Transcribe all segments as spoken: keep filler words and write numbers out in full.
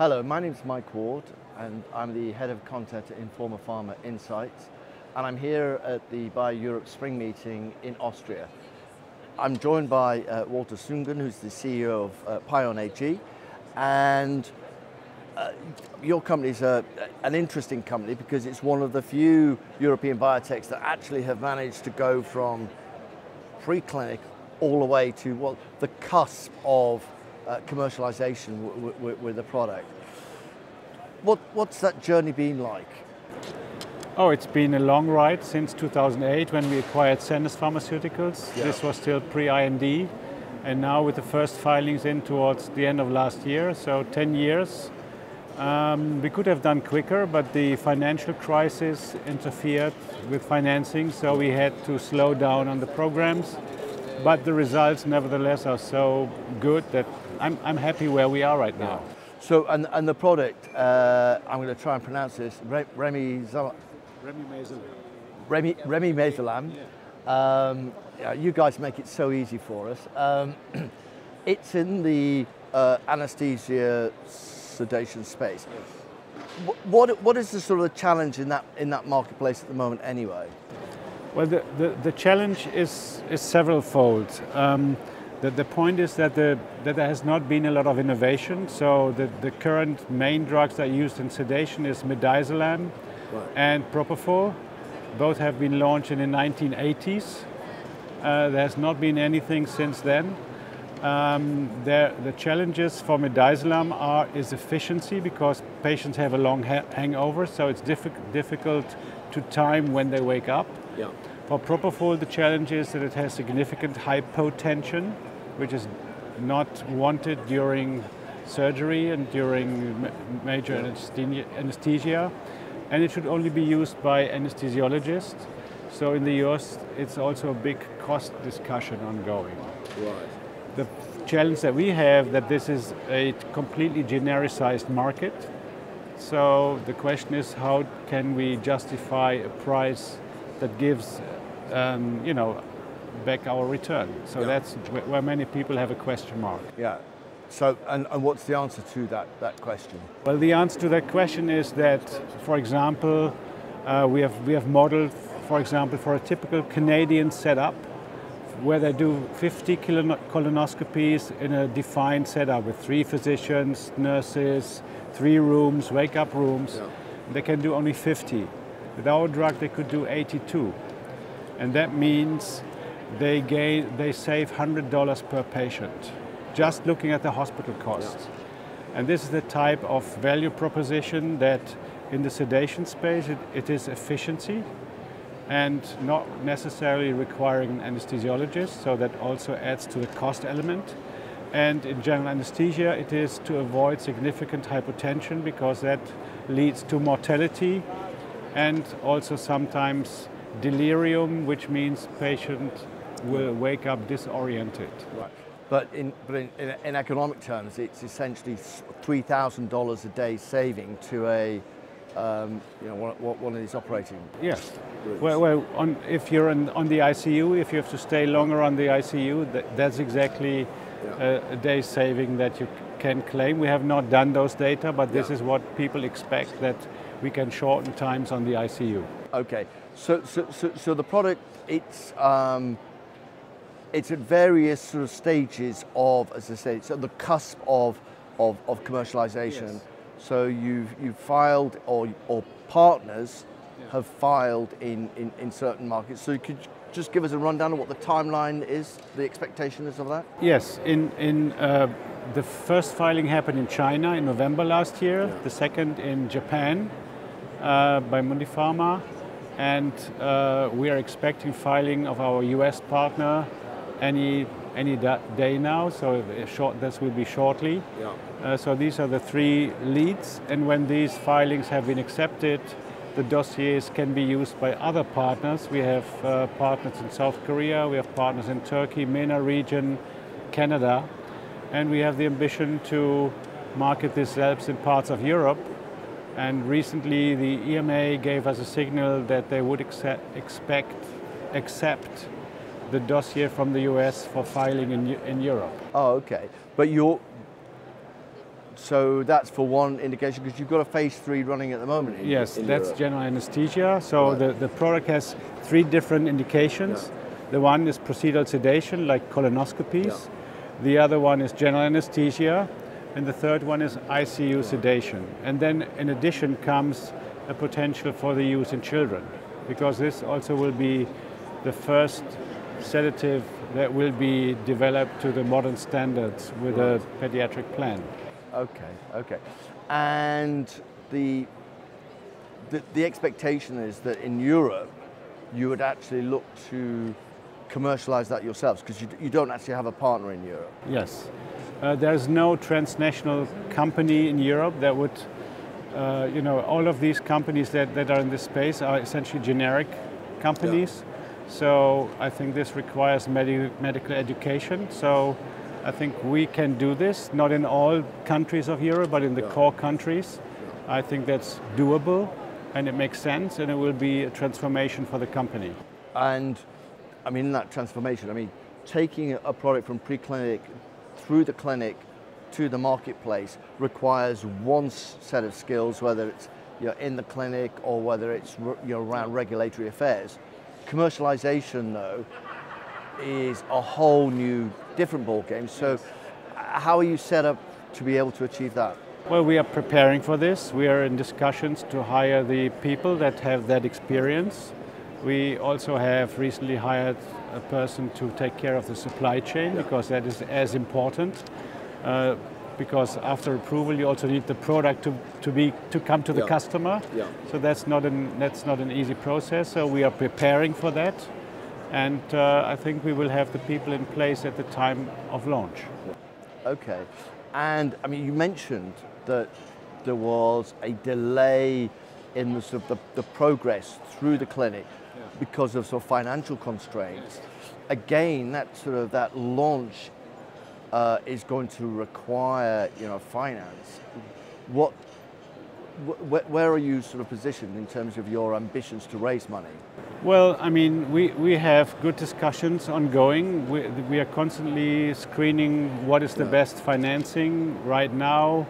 Hello, my name is Mike Ward and I'm the Head of Content at Informa Pharma Insights, and I'm here at the Bayer Europe Spring Meeting in Austria. I'm joined by uh, Wolfgang Söhngen, who's the C E O of uh, Paion A G, and uh, your company's a, an interesting company because it's one of the few European biotechs that actually have managed to go from pre-clinic all the way to well, the cusp of Uh, commercialization w w with the product. What, what's that journey been like? Oh, it's been a long ride since two thousand eight when we acquired Senes Pharmaceuticals. Yeah. This was still pre-I N D, and now with the first filings in towards the end of last year, so ten years. Um, we could have done quicker, but the financial crisis interfered with financing, so we had to slow down on the programs. But the results, nevertheless, are so good that I'm, I'm happy where we are right now. So, and, and the product, uh, I'm going to try and pronounce this, Re Remy Zala Remy Mazelam. Remy, Remy Mazelam. Yeah. Um, yeah, you guys make it so easy for us. Um, it's in the uh, anesthesia sedation space. Yes. What, what is the sort of challenge in that, in that marketplace at the moment anyway? Well, the, the, the challenge is, is several-fold. Um, the, the point is that, the, that there has not been a lot of innovation, so the, the current main drugs that are used in sedation is midazolam right. and propofol. Both have been launched in the nineteen eighties. Uh, there has not been anything since then. Um, there, the challenges for midazolam are is efficiency, because patients have a long ha hangover, so it's diffi difficult to time when they wake up. Yeah. For propofol, the challenge is that it has significant hypotension, which is not wanted during surgery and during ma major yeah. anesthesia, and it should only be used by anesthesiologists. So in the U S, it's also a big cost discussion ongoing. Right. The challenge that we have that this is a completely genericized market. So the question is, how can we justify a price that gives, um, you know, back our return? So yeah. that's where many people have a question mark. Yeah. So, and, and what's the answer to that, that question? Well, the answer to that question is that, for example, uh, we have we have modeled, for example, for a typical Canadian setup, where they do fifty colonoscopies in a defined setup with three physicians, nurses, three rooms, wake-up rooms. Yeah. They can do only fifty. With our drug, they could do eighty-two. And that means they, gain, they save one hundred dollars per patient, just looking at the hospital costs. Yeah. And this is the type of value proposition that in the sedation space, it, it is efficiency, and not necessarily requiring an anesthesiologist, so that also adds to the cost element. And in general anesthesia, it is to avoid significant hypotension, because that leads to mortality and also sometimes delirium, which means patient will wake up disoriented. Right. But in, but in, in, in economic terms, it's essentially three thousand dollars a day saving to a Um, you know, one, one of these operating Yes. Groups. Well, well on, if you're in, on the I C U, if you have to stay longer on the I C U, that, that's exactly yeah. a, a day saving that you can claim. We have not done those data, but this yeah. is what people expect, that we can shorten times on the I C U. Okay, so so, so, so the product, it's, um, it's at various sort of stages of, as I say, so the cusp of, of, of commercialization. Yes. So you've, you've filed, or, or partners yeah. have filed in, in, in certain markets. So could you just give us a rundown of what the timeline is, the expectation is of that? Yes, in, in, uh, the first filing happened in China in November last year, yeah. the second in Japan uh, by Mundi Pharma, and uh, we are expecting filing of our U S partner any any day now, so short, this will be shortly. Yeah. Uh, so these are the three leads, and when these filings have been accepted, the dossiers can be used by other partners. We have uh, partners in South Korea, we have partners in Turkey, MENA region, Canada, and we have the ambition to market these labs in parts of Europe. And recently the E M A gave us a signal that they would accept, expect, accept the dossier from the U S for filing in, in Europe. Oh, okay. But you're, So that's for one indication, because you've got a phase three running at the moment. In, yes, in that's Europe. General anesthesia. So right. the, the product has three different indications. Yeah. The one is procedural sedation, like colonoscopies. Yeah. The other one is general anesthesia. And the third one is I C U yeah. sedation. And then in addition comes a potential for the use in children, because this also will be the first sedative that will be developed to the modern standards with right. a pediatric plan. Okay, okay. And the, the the expectation is that in Europe you would actually look to commercialize that yourselves, because you, you don't actually have a partner in Europe. Yes. Uh, there's no transnational company in Europe that would, uh, you know, all of these companies that, that are in this space are essentially generic companies. Yeah. So I think this requires medi medical education. So I think we can do this, not in all countries of Europe, but in the yeah. core countries. Yeah. I think that's doable, and it makes sense, and it will be a transformation for the company. And, I mean, in that transformation, I mean, taking a product from preclinic through the clinic to the marketplace requires one set of skills, whether it's you're in the clinic or whether it's you're around regulatory affairs. Commercialization, though, is a whole new, different ball game. So yes. how are you set up to be able to achieve that? Well, we are preparing for this. We are in discussions to hire the people that have that experience. We also have recently hired a person to take care of the supply chain, yeah. because that is as important. Uh, because after approval, you also need the product to, to be to come to the yeah. customer. Yeah. So that's not an that's not an easy process. So we are preparing for that. And uh, I think we will have the people in place at the time of launch. Okay, and I mean, you mentioned that there was a delay in the, sort of the, the progress through the clinic yeah. because of sort of financial constraints. Yes. Again, that sort of that launch uh, is going to require, you know, finance. What? Where are you sort of positioned in terms of your ambitions to raise money? Well, I mean, we, we have good discussions ongoing. We, we are constantly screening what is the yeah. best financing right now.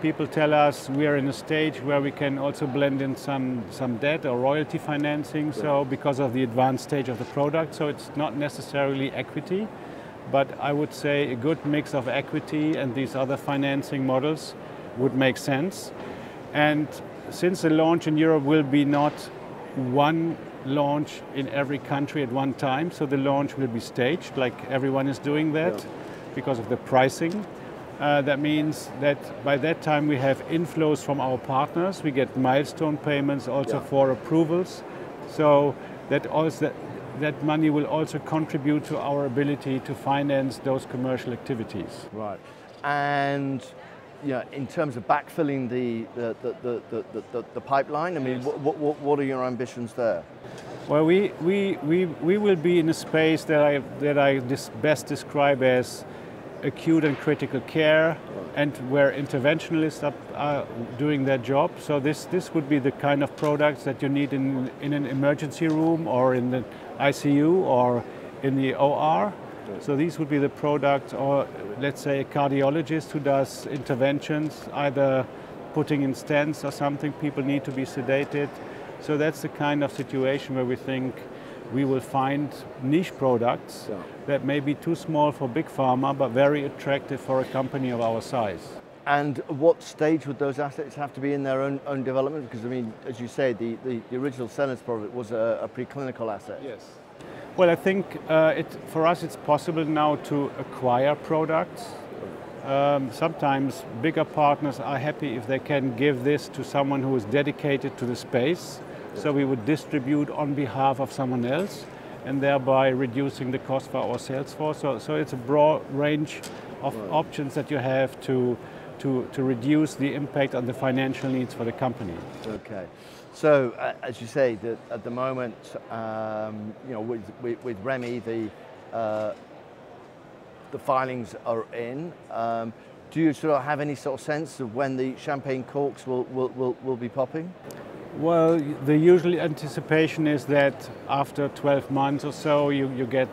People tell us we are in a stage where we can also blend in some, some debt or royalty financing, yeah. so because of the advanced stage of the product. So it's not necessarily equity, but I would say a good mix of equity and these other financing models would make sense. And since the launch in Europe will be not one launch in every country at one time, so the launch will be staged, like everyone is doing that, yeah. because of the pricing. Uh, that means that by that time we have inflows from our partners, we get milestone payments also yeah. for approvals, so that, also, that money will also contribute to our ability to finance those commercial activities. Right. And yeah, in terms of backfilling the the, the, the, the, the, the pipeline, I mean, yes. what, what, what are your ambitions there? Well, we, we, we, we will be in a space that I, that I best describe as acute and critical care, and where interventionalists are, are doing their job. So this, this would be the kind of products that you need in, in an emergency room or in the I C U or in the O R. So these would be the products, or let's say a cardiologist who does interventions, either putting in stents or something, people need to be sedated. So that's the kind of situation where we think we will find niche products yeah. that may be too small for big pharma, but very attractive for a company of our size. And what stage would those assets have to be in their own, own development? Because I mean, as you say, the, the, the original Senes product was a, a preclinical asset. Yes. Well, I think uh, it, for us it's possible now to acquire products. Um, sometimes bigger partners are happy if they can give this to someone who is dedicated to the space. So we would distribute on behalf of someone else, and thereby reducing the cost for our sales force. So, so it's a broad range of right. options that you have to, to, to reduce the impact on the financial needs for the company. Okay. So, uh, as you say, the, at the moment, um, you know, with, with, with Remy, the uh, the filings are in. Um, do you sort of have any sort of sense of when the champagne corks will will, will, will be popping? Well, the usual anticipation is that after twelve months or so, you, you get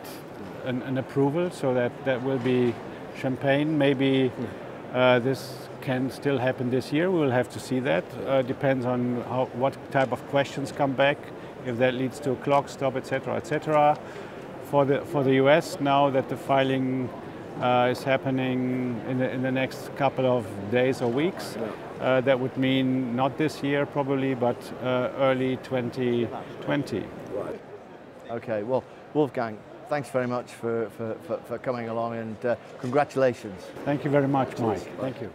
an, an approval. So that, that will be champagne. Maybe uh, this can still happen this year. We'll have to see that. Uh, depends on how, what type of questions come back, if that leads to a clock stop, et cetera, et cetera. For the for the U S now that the filing uh, is happening in the, in the next couple of days or weeks, uh, that would mean not this year probably, but uh, early twenty twenty. Right. Okay. Well, Wolfgang, thanks very much for, for, for, for coming along, and uh, congratulations. Thank you very much, Mike. Thank you.